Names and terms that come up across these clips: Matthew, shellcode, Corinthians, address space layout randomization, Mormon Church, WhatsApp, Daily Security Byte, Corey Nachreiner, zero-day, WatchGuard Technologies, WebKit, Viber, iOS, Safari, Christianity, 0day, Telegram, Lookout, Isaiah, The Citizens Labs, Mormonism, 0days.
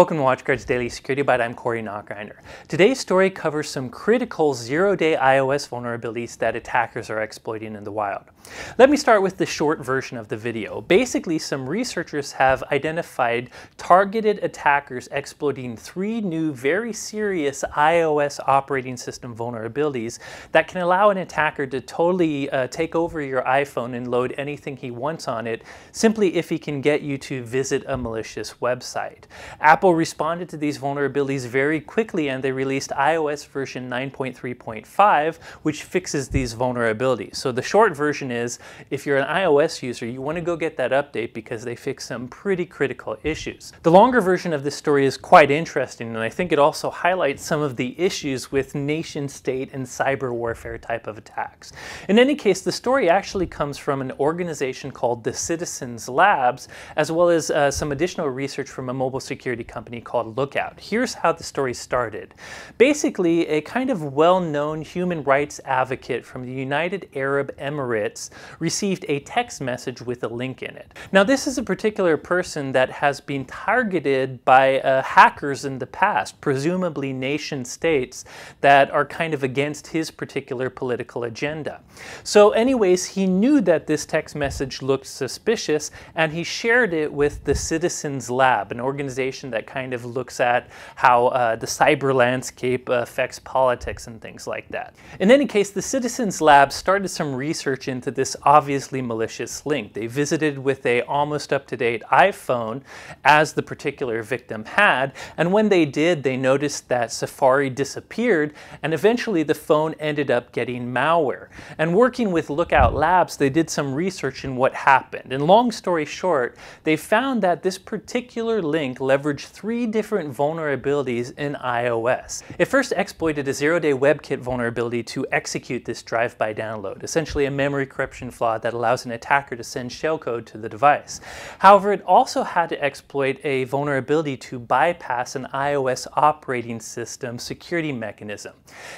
Welcome to WatchGuard's Daily Security Bite. I'm Corey Nachreiner. Today's story covers some critical zero-day iOS vulnerabilities that attackers are exploiting in the wild. Let me start with the short version of the video. Basically, some researchers have identified targeted attackers exploiting three new very serious iOS operating system vulnerabilities that can allow an attacker to totally take over your iPhone and load anything he wants on it, simply if he can get you to visit a malicious website. Apple responded to these vulnerabilities very quickly, and they released iOS version 9.3.5, which fixes these vulnerabilities. So the short version is, if you're an iOS user, you want to go get that update because they fix some pretty critical issues. The longer version of this story is quite interesting, and I think it also highlights some of the issues with nation-state and cyber warfare type of attacks. In any case, the story actually comes from an organization called The Citizens Labs, as well as some additional research from a mobile security company called Lookout. Here's how the story started. Basically, a kind of well-known human rights advocate from the United Arab Emirates received a text message with a link in it. Now, this is a particular person that has been targeted by hackers in the past, presumably nation states that are kind of against his particular political agenda. So anyways, he knew that this text message looked suspicious, and he shared it with the Citizens Lab, an organization that kind of looks at how the cyber landscape affects politics and things like that. In any case, the Citizens Lab started some research into this obviously malicious link. They visited with a almost up-to-date iPhone, as the particular victim had, and when they did, they noticed that Safari disappeared, and eventually the phone ended up getting malware. And working with Lookout Labs, they did some research in what happened. And long story short, they found that this particular link leveraged three different vulnerabilities in iOS. It first exploited a zero-day WebKit vulnerability to execute this drive-by download, essentially a memory corruption flaw that allows an attacker to send shellcode to the device. However, it also had to exploit a vulnerability to bypass an iOS operating system security mechanism.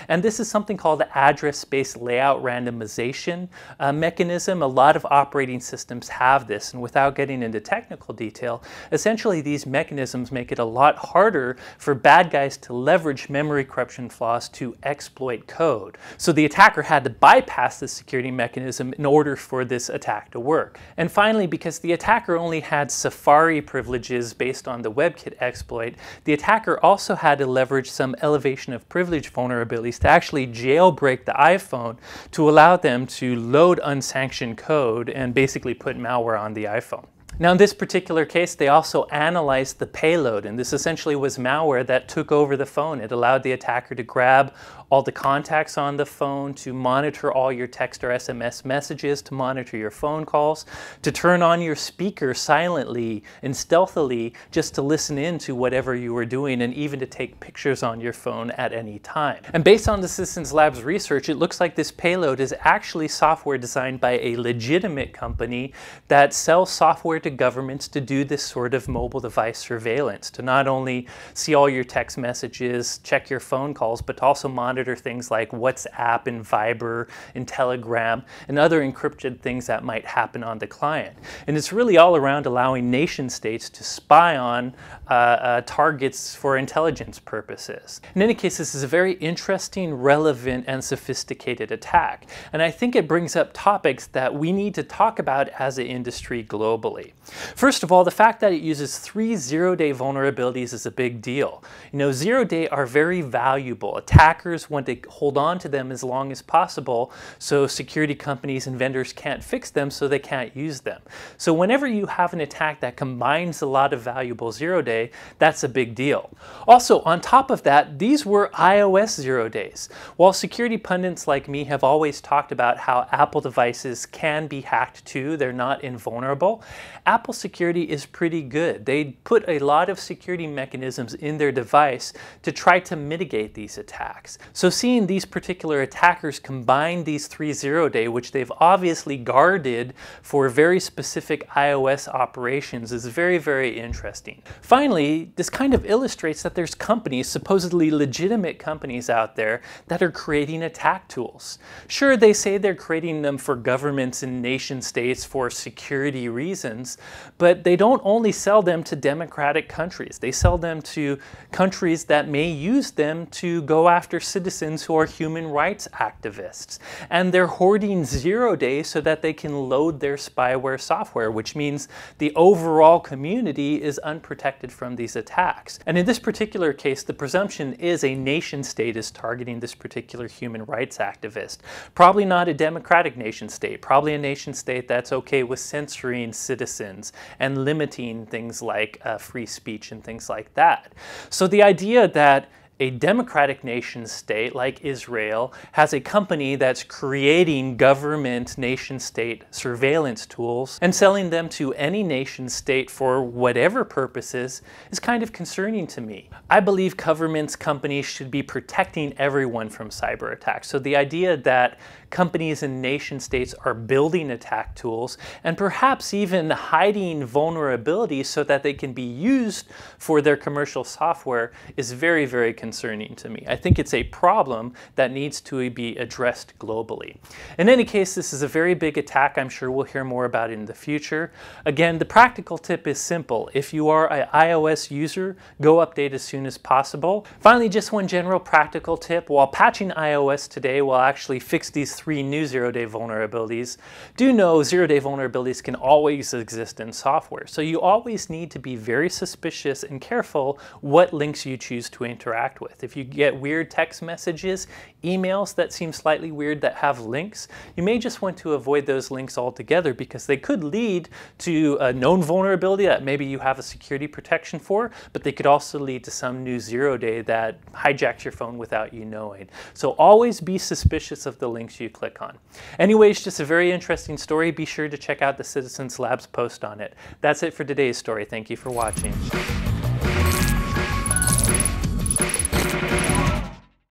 And this is something called the address space layout randomization mechanism. A lot of operating systems have this, and without getting into technical detail, essentially these mechanisms make it a lot harder for bad guys to leverage memory corruption flaws to exploit code. So the attacker had to bypass the security mechanism in order for this attack to work. And finally, because the attacker only had Safari privileges based on the WebKit exploit, the attacker also had to leverage some elevation of privilege vulnerabilities to actually jailbreak the iPhone to allow them to load unsanctioned code and basically put malware on the iPhone. Now, in this particular case, they also analyzed the payload, and this essentially was malware that took over the phone. It allowed the attacker to grab all the contacts on the phone, to monitor all your text or SMS messages, to monitor your phone calls, to turn on your speaker silently and stealthily just to listen in to whatever you were doing, and even to take pictures on your phone at any time. And based on the Citizens Labs research, it looks like this payload is actually software designed by a legitimate company that sells software to governments to do this sort of mobile device surveillance, to not only see all your text messages, check your phone calls, but to also monitor things like WhatsApp and Viber and Telegram and other encrypted things that might happen on the client. And it's really all around allowing nation states to spy on targets for intelligence purposes. In any case, this is a very interesting, relevant, and sophisticated attack. And I think it brings up topics that we need to talk about as an industry globally. First of all, the fact that it uses three zero-day vulnerabilities is a big deal. You know, zero-day are very valuable. Attackers want to hold on to them as long as possible, so security companies and vendors can't fix them, so they can't use them. So whenever you have an attack that combines a lot of valuable zero-day, that's a big deal. Also, on top of that, these were iOS zero-days. While security pundits like me have always talked about how Apple devices can be hacked too, they're not invulnerable, Apple security is pretty good. They put a lot of security mechanisms in their device to try to mitigate these attacks. So seeing these particular attackers combine these 3 0-day, which they've obviously guarded for very specific iOS operations, is very, very interesting. Finally, this kind of illustrates that there's companies, supposedly legitimate companies out there, that are creating attack tools. Sure, they say they're creating them for governments and nation states for security reasons, but they don't only sell them to democratic countries. They sell them to countries that may use them to go after citizens who are human rights activists. And they're hoarding 0 days so that they can load their spyware software, which means the overall community is unprotected from these attacks. And in this particular case, the presumption is a nation state is targeting this particular human rights activist. Probably not a democratic nation state, probably a nation state that's okay with censoring citizens and limiting things like free speech and things like that. So the idea that a democratic nation state like Israel has a company that's creating government nation state surveillance tools and selling them to any nation state for whatever purposes is kind of concerning to me. I believe governments, companies should be protecting everyone from cyber attacks. So the idea that companies and nation states are building attack tools and perhaps even hiding vulnerabilities so that they can be used for their commercial software is very, very concerning. To me. I think it's a problem that needs to be addressed globally. In any case, this is a very big attack I'm sure we'll hear more about in the future. Again, the practical tip is simple. If you are an iOS user, go update as soon as possible. Finally, just one general practical tip. While patching iOS today will actually fix these 3 new 0-day vulnerabilities, do know 0-day vulnerabilities can always exist in software. So you always need to be very suspicious and careful what links you choose to interact with. If you get weird text messages, emails that seem slightly weird that have links, you may just want to avoid those links altogether because they could lead to a known vulnerability that maybe you have a security protection for, but they could also lead to some new 0-day that hijacks your phone without you knowing. So always be suspicious of the links you click on. Anyways, just a very interesting story. Be sure to check out the Citizens Labs post on it. That's it for today's story. Thank you for watching.